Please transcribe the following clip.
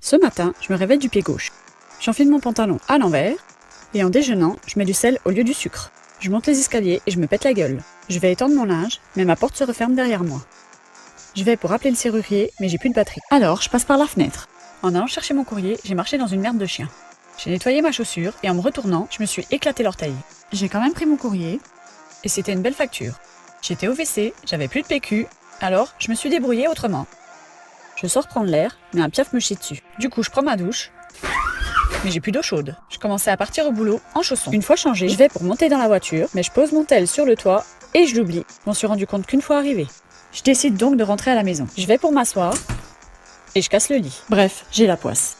Ce matin, je me réveille du pied gauche. J'enfile mon pantalon à l'envers et en déjeunant, je mets du sel au lieu du sucre. Je monte les escaliers et je me pète la gueule. Je vais étendre mon linge, mais ma porte se referme derrière moi. Je vais pour appeler le serrurier, mais j'ai plus de batterie. Alors, je passe par la fenêtre. En allant chercher mon courrier, j'ai marché dans une merde de chien. J'ai nettoyé ma chaussure et en me retournant, je me suis éclaté l'orteil. J'ai quand même pris mon courrier et c'était une belle facture. J'étais au WC, j'avais plus de PQ, alors je me suis débrouillée autrement. Je sors prendre l'air, mais un piaf me chie dessus. Du coup, je prends ma douche, mais j'ai plus d'eau chaude. Je commençais à partir au boulot en chaussons. Une fois changée, je vais pour monter dans la voiture, mais je pose mon tel sur le toit et je l'oublie. Je m'en suis rendu compte qu'une fois arrivée. Je décide donc de rentrer à la maison. Je vais pour m'asseoir et je casse le lit. Bref, j'ai la poisse.